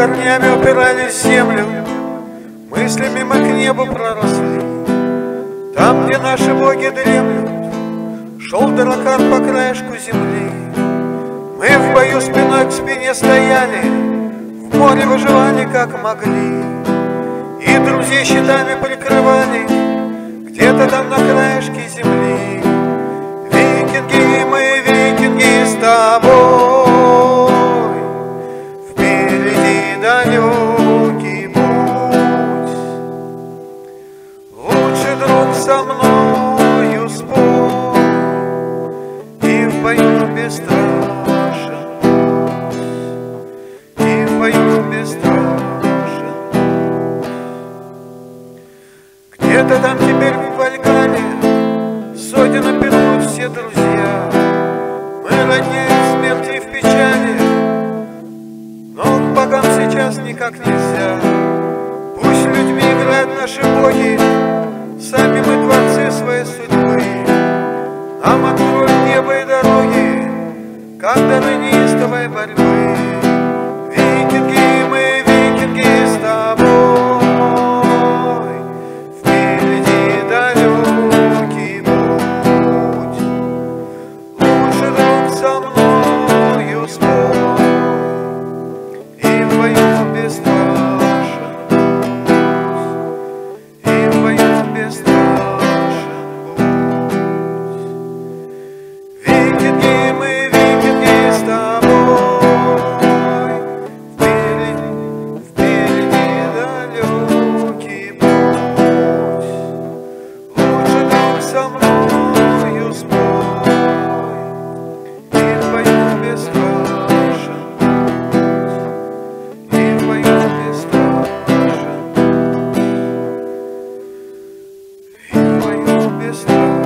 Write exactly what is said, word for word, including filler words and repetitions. корнями упирались в землю, мысли мимо к небу проросли. Там, где наши боги дремлют, шел дракар по краешку земли. Мы в бою спиной к спине стояли, в море выживали как могли. И друзей щитами прикрывали, где-то там на краешке земли. Викинги, мы викинги с тобой, впереди далекий путь. Лучший друг со мною спой, и в бою бесстрашен будь, и в бою бесстрашен будь. Где-то там теперь в Вальгалле сотен певут все друзья. Мы роднее смерти в печали, но к богам сейчас никак нельзя. Пусть людьми играют наши боги, сами мы творцы своей судьбы. Нам откроют небо и дороги, как дары неистовой борьбы. Викинги, мы викинги с тобой, впереди далекий путь. Лучший друг со мною спой, и в бою бесстрашен будь, и в бою бесстрашен будь. Викинги, мы викинги с тобой, впереди, впереди далекий путь. Лучший друг со мною спой, и в бою бесстрашен будь, и в бою бесстрашен будь, и в бою бесстрашен будь.